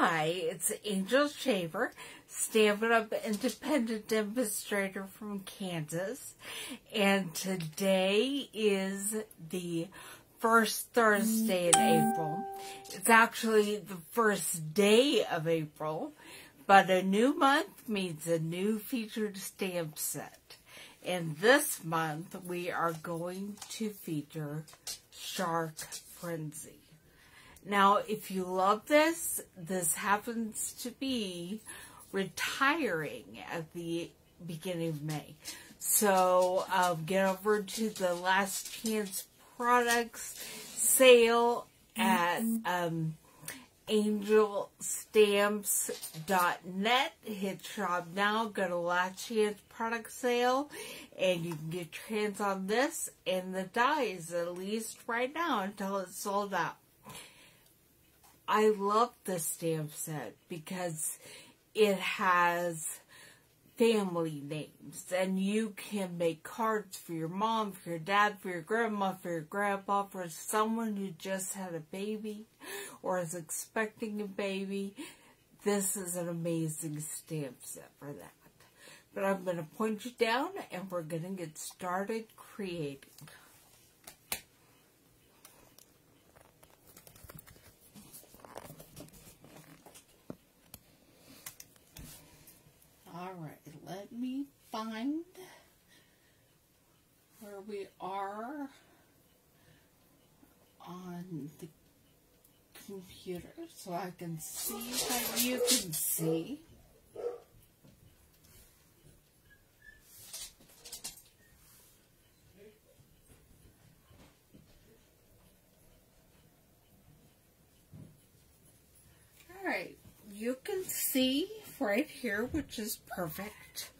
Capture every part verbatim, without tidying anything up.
Hi, it's Angel Shaver, Stampin' Up! Independent Demonstrator from Kansas, and today is the first Thursday in April. It's actually the first day of April, but a new month means a new featured stamp set. And this month we are going to feature Shark Frenzy. Now, if you love this, this happens to be retiring at the beginning of May. So um, get over to the Last Chance Products sale at um, Angel Stamps dot net. Hit shop now, go to Last Chance Product Sale, and you can get your hands on this and the dies, at least right now, until it's sold out. I love this stamp set because it has family names, and you can make cards for your mom, for your dad, for your grandma, for your grandpa, for someone who just had a baby or is expecting a baby. This is an amazing stamp set for that. But I'm going to point you down and we're going to get started creating. Alright, let me find where we are on the computer so I can see what you can see. Alright, you can see right here, which is perfect,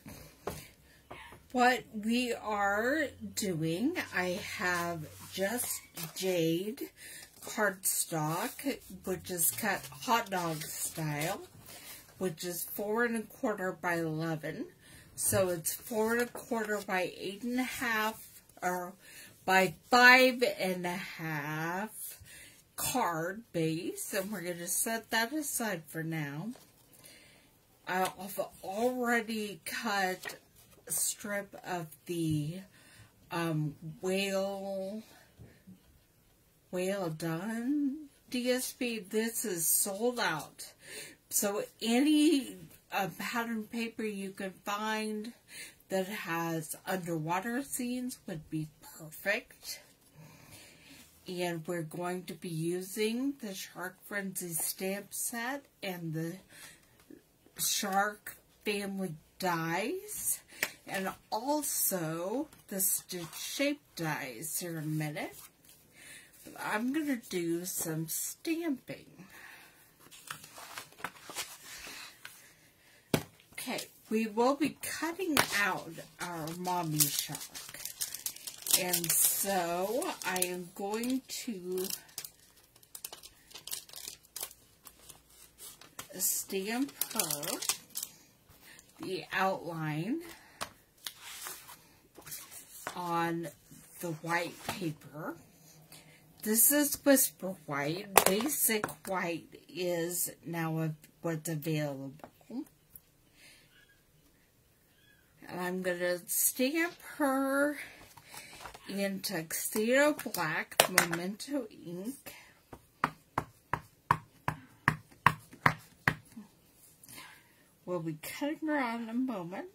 what we are doing. I have Just Jade cardstock, which is cut hot dog style, which is four and a quarter by eleven. So it's four and a quarter by eight and a half, or by five and a half card base, and we're going to set that aside for now. I've already cut a strip of the um, Whale, Whale Done D S P. This is sold out. So any uh, pattern paper you can find that has underwater scenes would be perfect. And we're going to be using the Shark Frenzy Stamp Set and the Shark Family Dies, and also the Stitch Shape Dies here in a minute. But I'm going to do some stamping. Okay, we will be cutting out our Mommy Shark. And so I am going to stamp her, the outline, on the white paper. This is Whisper White. Basic White is now what's available. And I'm going to stamp her in Tuxedo Black, Memento Ink. We'll be cutting her out in a moment.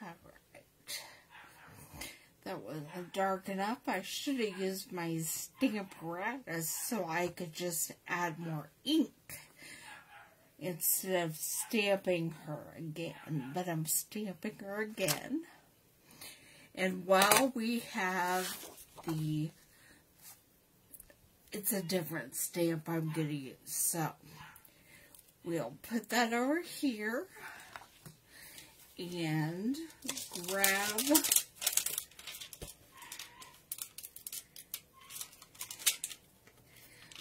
Alright. That wasn't dark enough. I should have used my Stamparatus so I could just add more ink instead of stamping her again. But I'm stamping her again. And while we have the... It's a different stamp I'm going to use. So we'll put that over here and grab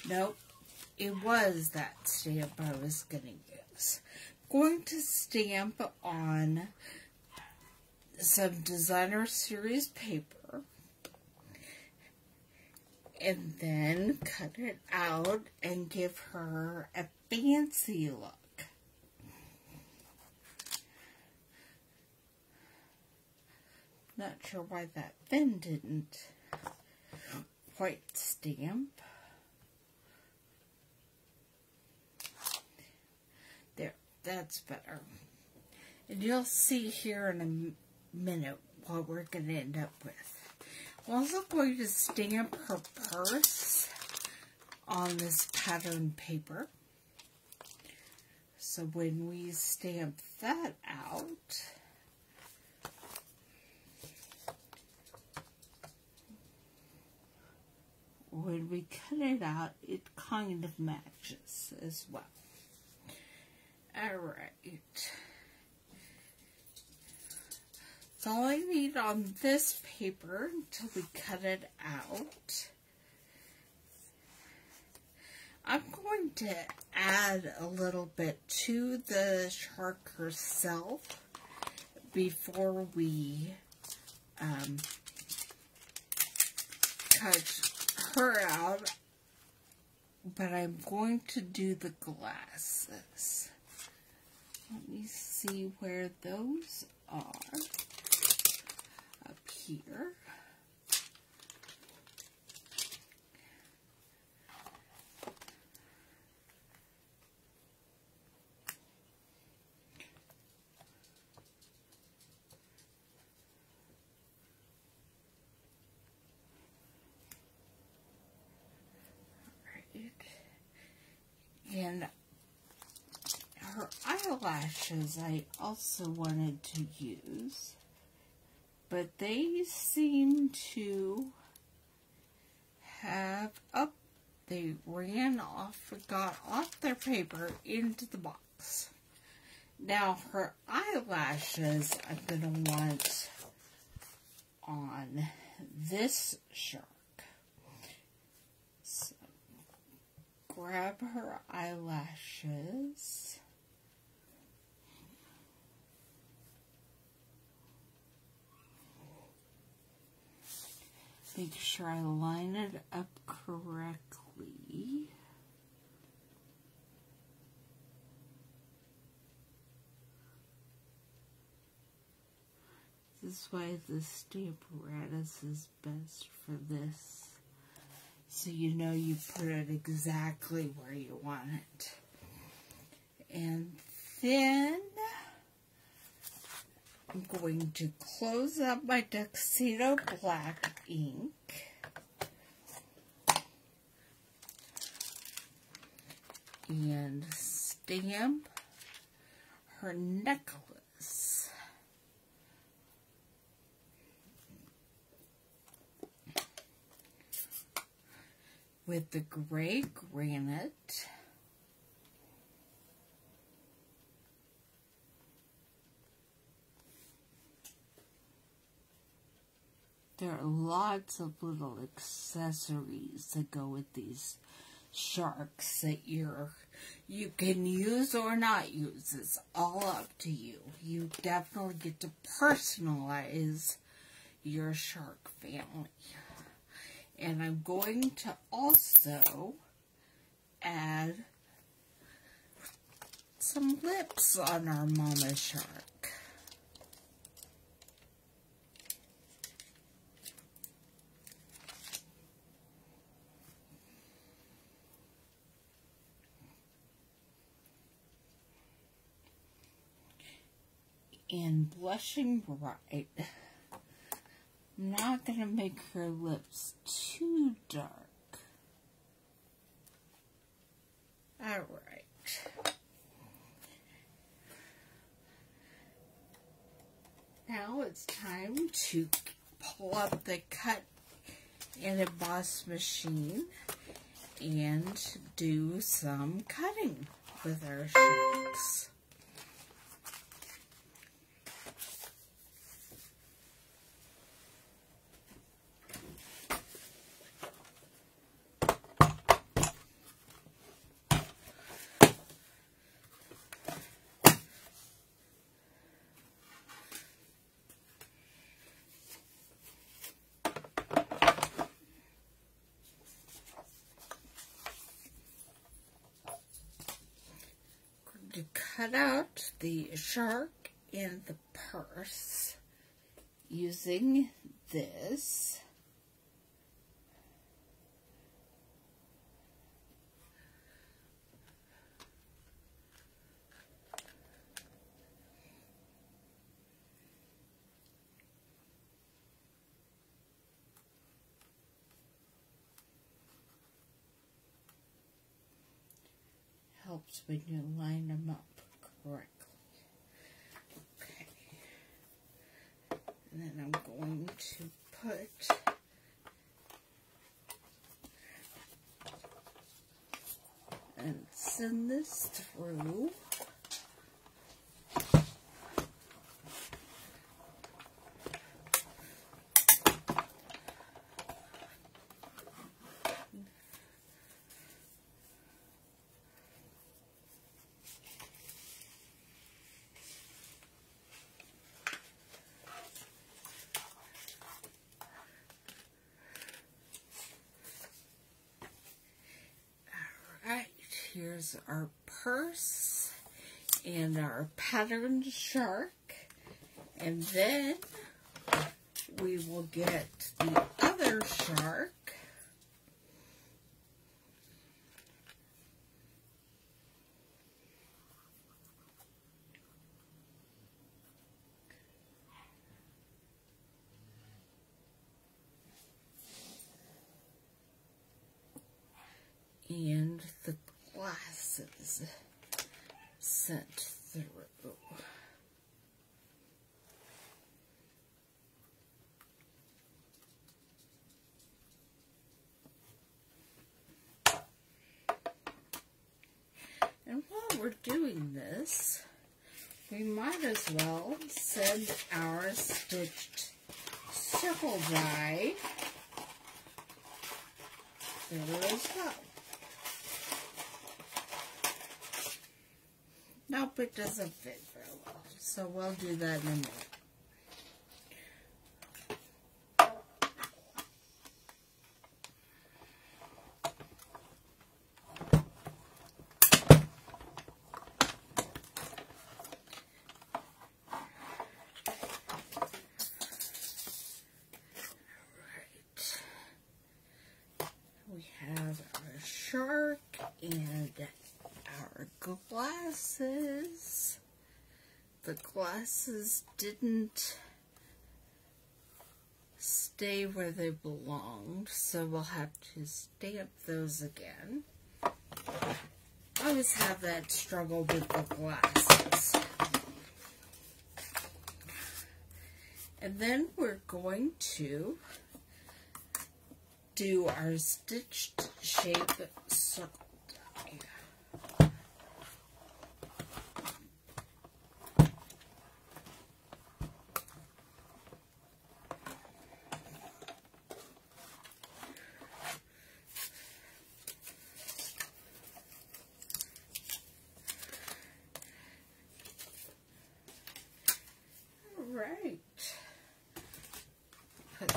nope, it was that stamp I was going to use. I'm going to stamp on some Designer Series paper, and then cut it out and give her a fancy look. Not sure why that fin didn't quite stamp. There, that's better. And you'll see here in a minute what we're going to end up with. I'm also going to stamp her purse on this pattern paper. So when we stamp that out, when we cut it out, it kind of matches as well. All right. That's all I need on this paper until we cut it out. I'm going to add a little bit to the shark herself before we um, cut her out, but I'm going to do the glasses. Let me see where those are. Here. All right. And her eyelashes I also wanted to use, but they seem to have, up, oh, they ran off, got off their paper into the box. Now her eyelashes I'm going to want on this shark. So grab her eyelashes. Make sure I line it up correctly. This is why the Stamparatus is best for this. So you know you put it exactly where you want it. And then I'm going to close up my Tuxedo Black ink. And stamp her necklace. With the Gray Granite. There are lots of little accessories that go with these sharks that you're, you can use or not use. It's all up to you. You definitely get to personalize your shark family. And I'm going to also add some lips on our Mama Shark. And Blushing Bright. I'm not going to make her lips too dark. Alright. Now it's time to pull up the cut and emboss machine and do some cutting with our sharks. cut out the shark in the purse using this. Helps when you line them up correctly. Okay. And then I'm going to put and send this through. Here's our purse and our patterned shark, and then we will get the other shark and the glasses sent through. And while we're doing this, we might as well send our stitched circle die through as well. Nope, it doesn't fit very well, so we'll do that in a minute. All right. We have our shark and our glasses. The glasses didn't stay where they belonged, so we'll have to stamp those again. I always have that struggle with the glasses. And then we're going to do our stitched shape circle.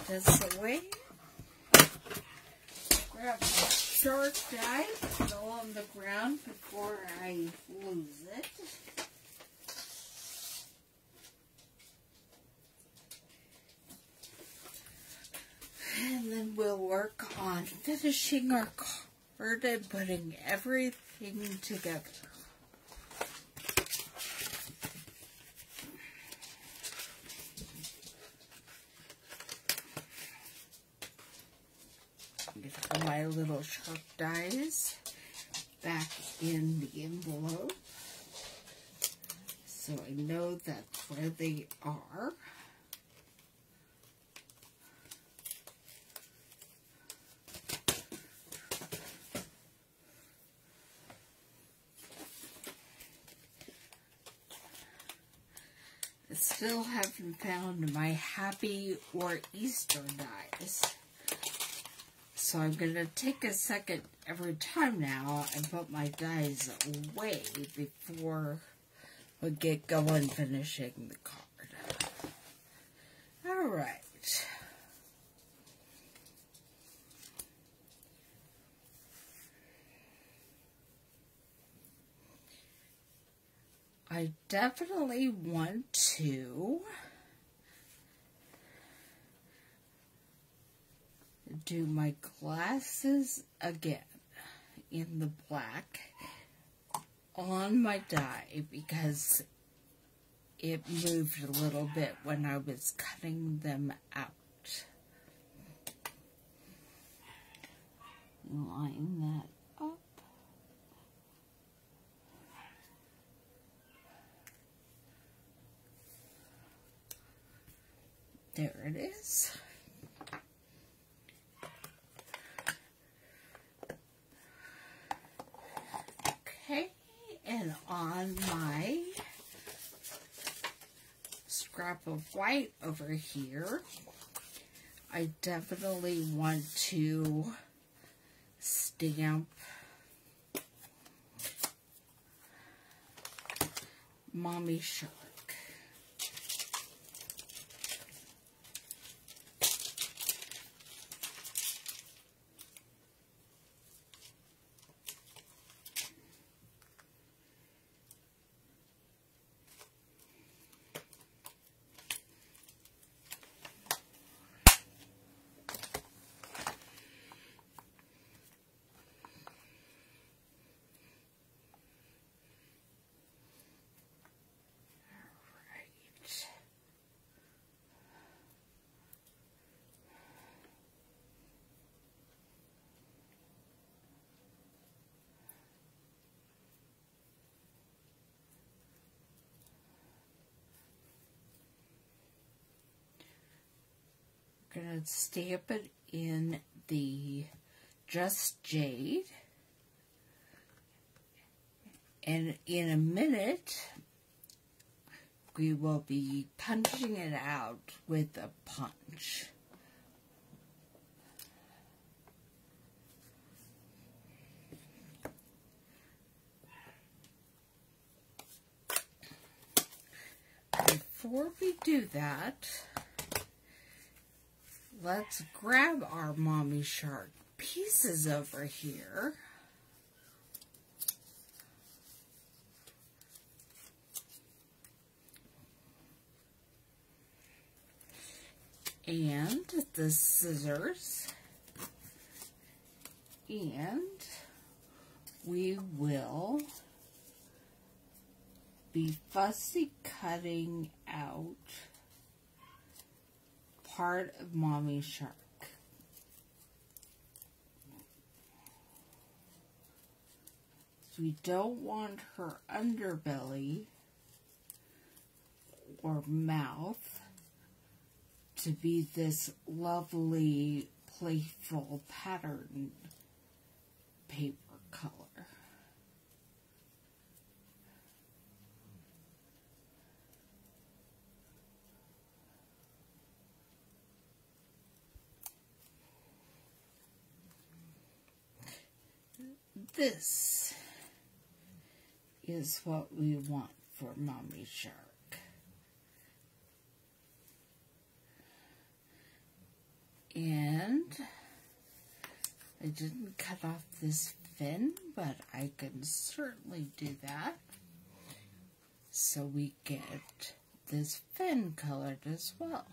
This away. Grab my shark die, it's all on the ground before I lose it. And then we'll work on finishing our card and putting everything together. My little shark dies back in the envelope, so I know that's where they are. I still haven't found my happy or Easter dies. So I'm going to take a second every time now and put my dies away before we get going finishing the card. All right. I definitely want to do my glasses again in the black on my die because it moved a little bit when I was cutting them out. Line that up. There it is. Okay, and on my scrap of white over here, I definitely want to stamp Mommy Shark. Going to stamp it in the Just Jade, and in a minute we will be punching it out with a punch. Before we do that, let's grab our Mommy Shark pieces over here. And the scissors. And we will be fussy cutting out part of Mommy Shark. So we don't want her underbelly or mouth to be this lovely, playful pattern paper color. This is what we want for Mommy Shark. And I didn't cut off this fin, but I can certainly do that. So we get this fin colored as well.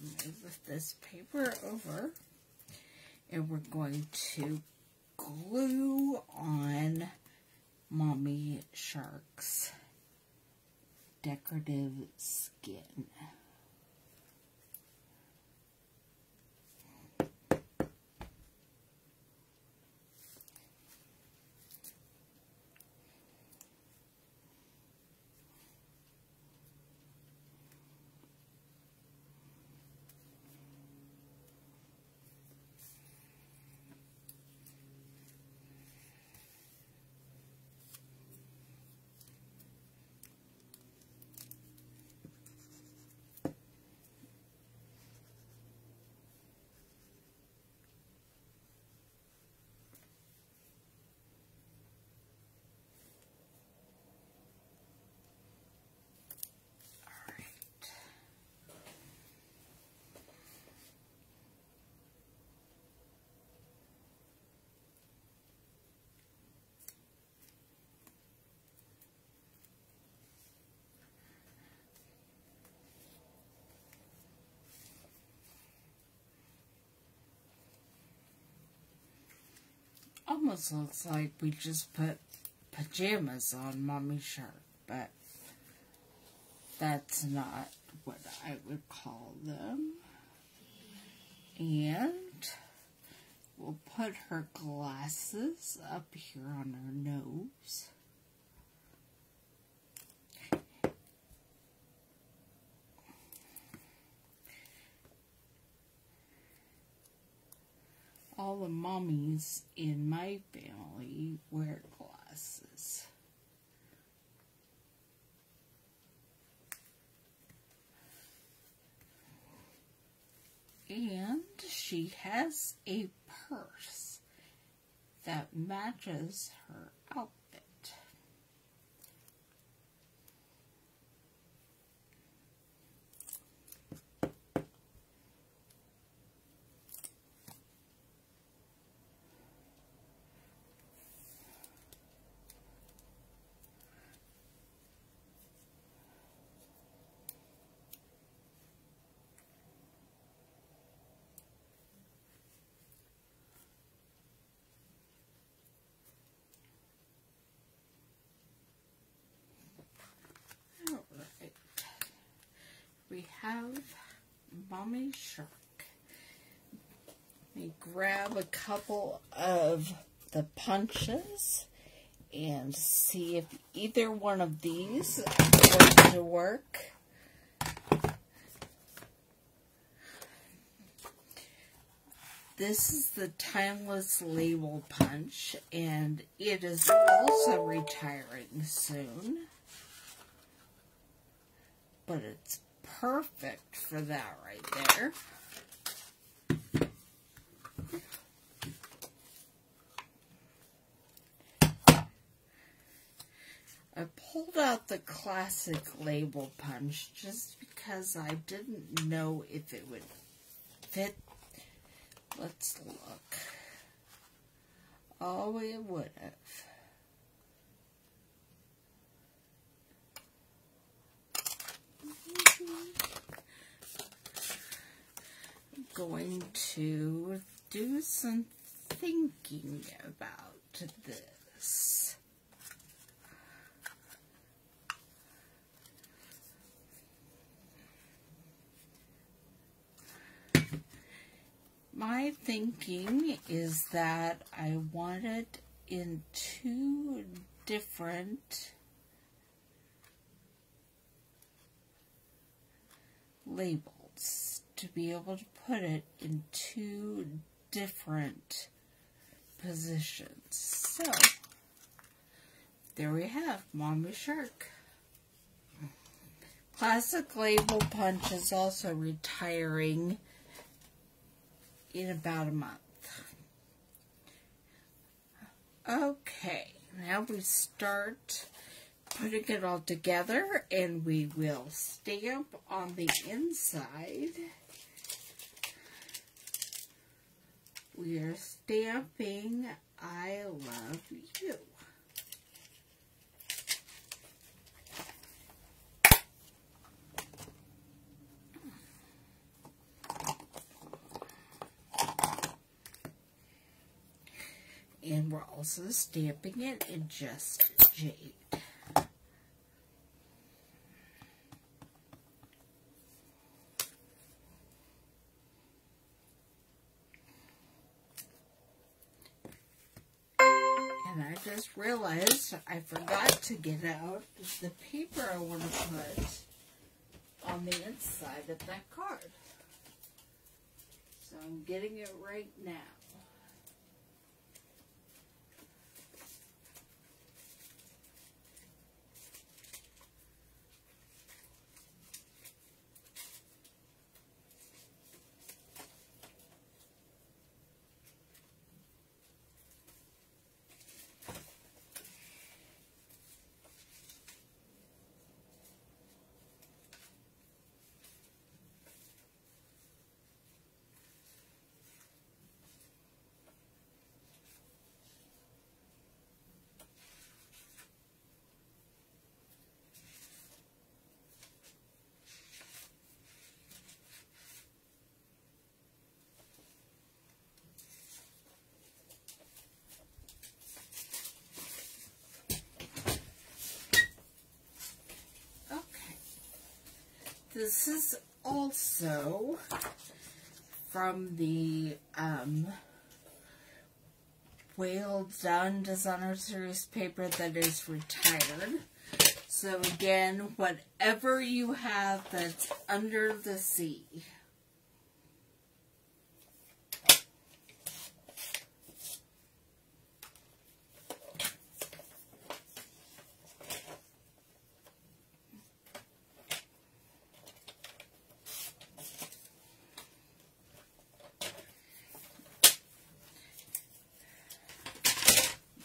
Move this paper over, and we're going to glue on Mommy Shark's decorative skin. almost looks like we just put pajamas on Mommy Shark, but that's not what I would call them. And we'll put her glasses up here on her nose. All the mommies in my family wear glasses. And she has a purse that matches her outfit. We have Mommy Shark. Let me grab a couple of the punches and see if either one of these is going to work. This is the Timeless Label Punch, and it is also retiring soon, but it's perfect for that right there. I pulled out the Classic Label Punch just because I didn't know if it would fit. Let's look. Oh, it would have. I'm going to do some thinking about this. My thinking is that I want it in two different labels to be able to put it in two different positions. So there we have Mommy Shark. Classic Label Punch is also retiring in about a month. Okay, now we start putting it all together, and we will stamp on the inside. We are stamping I Love You. And we're also stamping it in Just Jade. Just realized I forgot to get out the paper I want to put on the inside of that card. So I'm getting it right now. This is also from the um, Whale Done Designer Series paper that is retired. So again, whatever you have that's under the sea.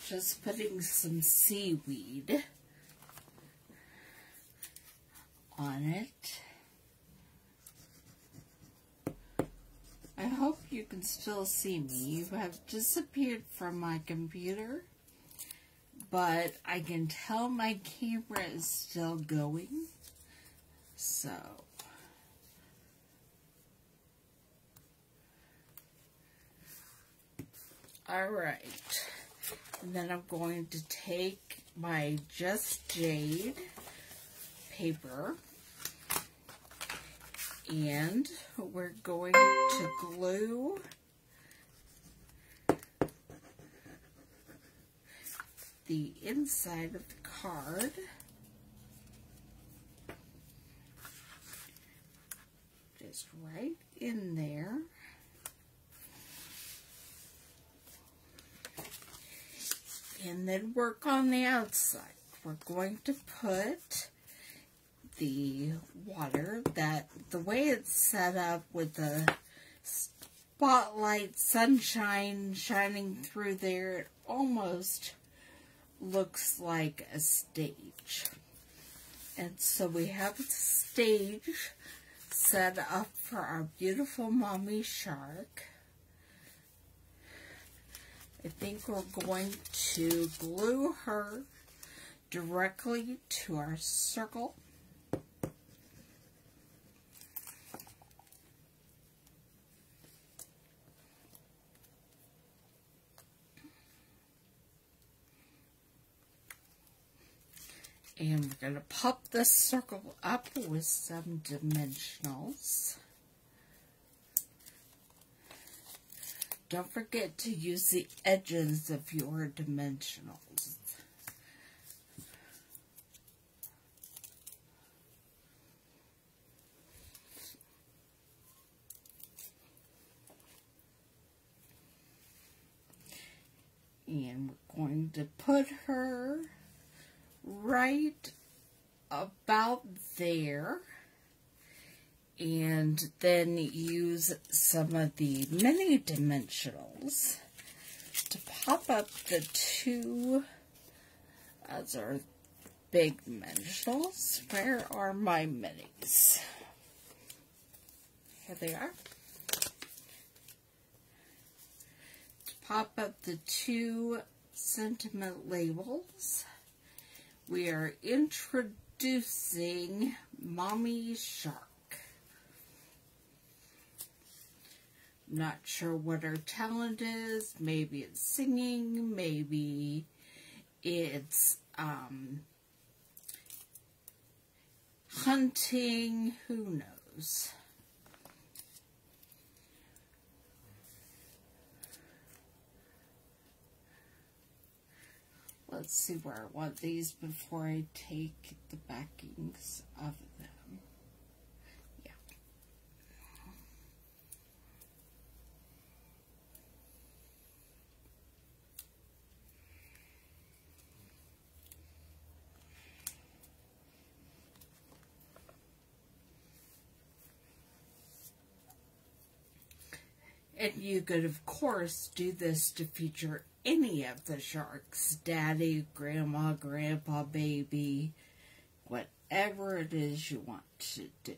Just putting some seaweed on it. I hope you can still see me. You have disappeared from my computer, but I can tell my camera is still going. So all right. And then I'm going to take my Just Jade paper and we're going to glue the inside of the card just right in there. And then work on the outside. We're going to put the water that, the way it's set up with the spotlight sunshine shining through there, it almost looks like a stage. And so we have a stage set up for our beautiful Mommy Shark. I think we're going to glue her directly to our circle. And we're going to pop this circle up with some dimensionals. Don't forget to use the edges of your dimensionals. And we're going to put her right about there. And then use some of the mini dimensionals to pop up the two other big dimensionals. Where are my minis? Here they are. To pop up the two sentiment labels, we are introducing Mommy Shark. Not sure what her talent is. Maybe it's singing. Maybe it's um, hunting. Who knows? Let's see where I want these before I take the backings of them. And you could, of course, do this to feature any of the sharks. Daddy, Grandma, Grandpa, Baby, whatever it is you want to do.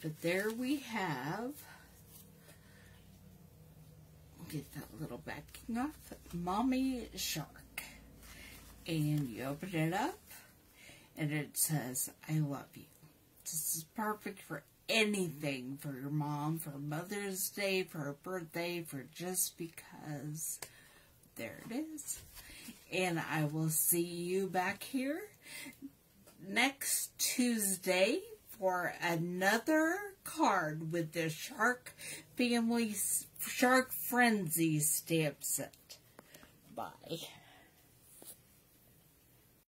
But there we have, get that little backing off, Mommy Shark. And you open it up, and it says, I love you. This is perfect for anything, for your mom, for Mother's Day, for her birthday, for just because. There it is. And I will see you back here next Tuesday for another card with the Shark Family Shark Frenzy Stamp Set. Bye.